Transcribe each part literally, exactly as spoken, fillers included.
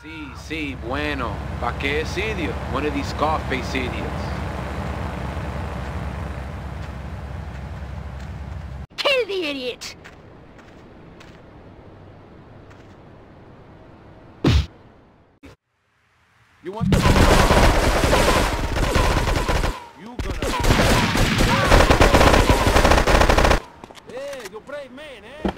Sí, sí, bueno. ¿Pa qué Sidio? One of these scarf-faced idiots. Kill the idiot! You want to... You gonna... Hey, you're a brave man, eh?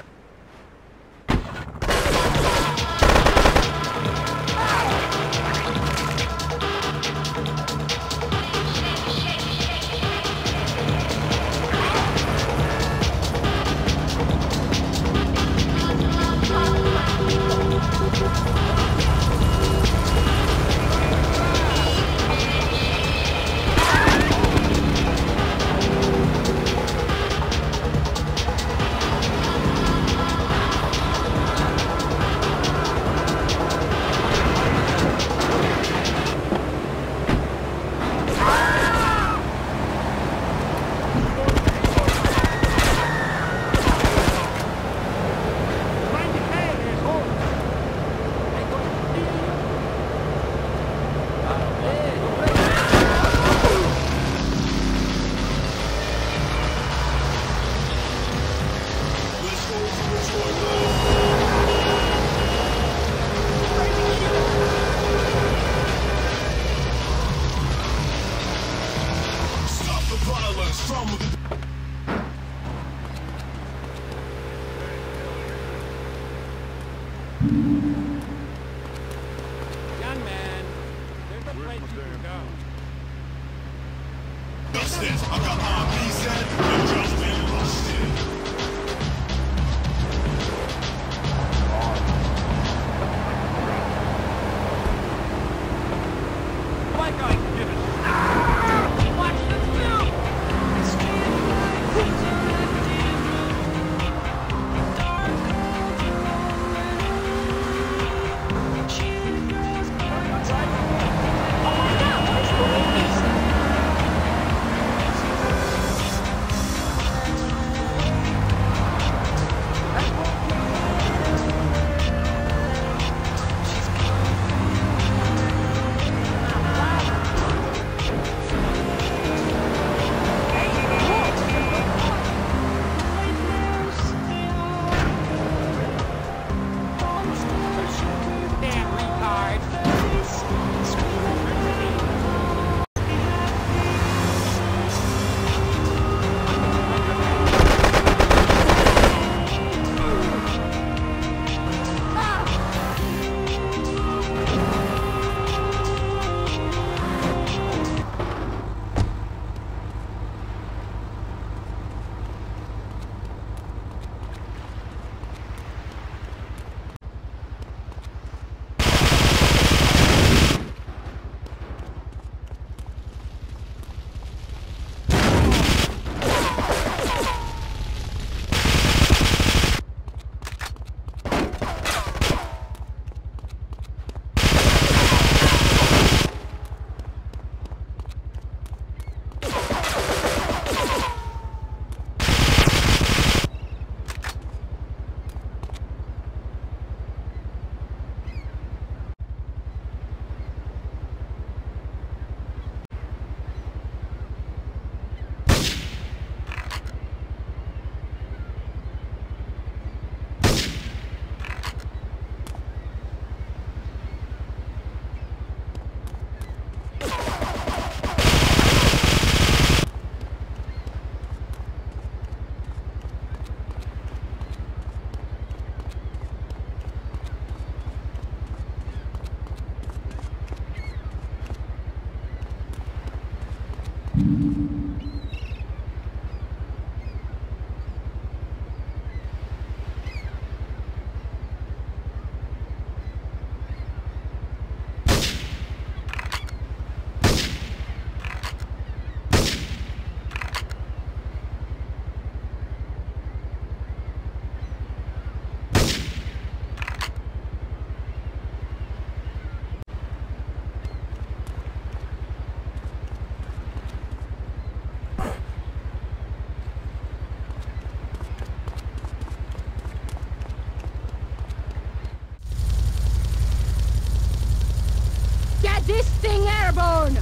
Get this thing airborne!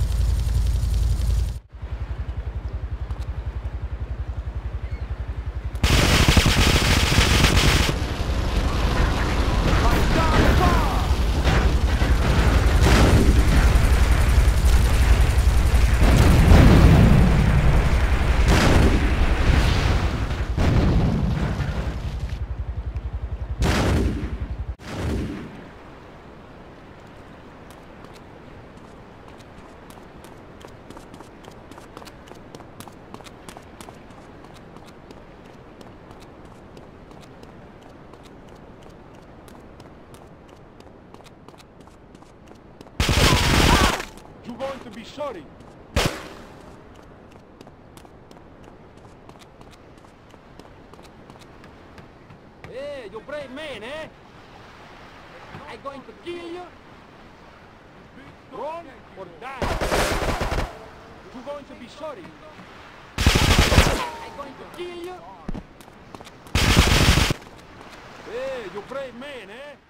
Be sorry. Hey, you brave man, eh? I'm going to kill you. Run or die. You're going to be sorry. I'm going to kill you. Hey, you brave man, eh?